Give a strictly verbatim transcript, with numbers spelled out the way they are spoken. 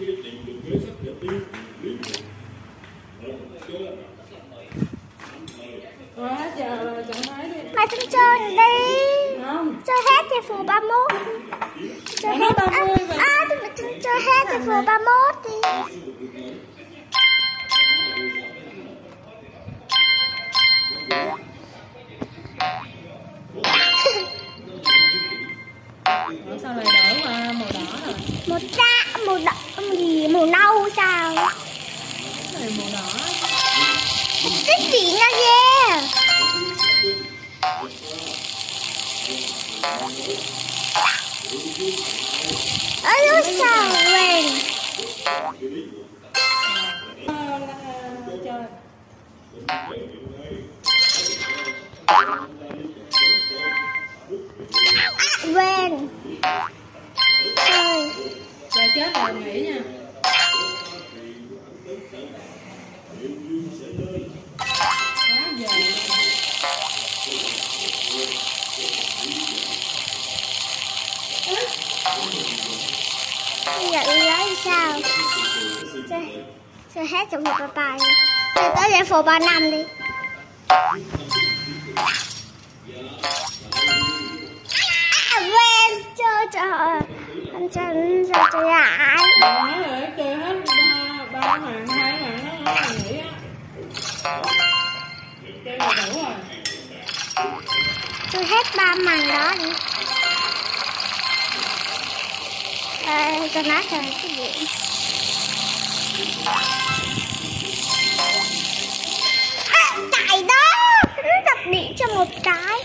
cái quy định về thuế xuất hiện tinh linh mày tính chơi đi, chơi hết thì phù ba mốt, chơi hết ba mươi à, tôi tính chơi hết thì phù ba mốt đi. Sao này đổi qua màu đỏ rồi? Màu da, màu đỏ, màu gì, màu nâu sao? Này màu đỏ. Cái gì nha ghê? Ơi nó sao vậy? Quen trời chết rồi nghỉ nha. Quá dài. Bây giờ đi nói sao? Chơi, chơi hết trong một bài. Chơi tới giải phù ba năm đi. Trời ơi, anh chơi anh chơi chơi ai? Nói rồi, chơi hết ba ba hàng hai hàng nó nghỉ á. Chơi là đủ rồi. Chơi hết ba màn đó đi. À, cho nó chơi cái gì? À, chạy đó, nó đập điện cho một cái.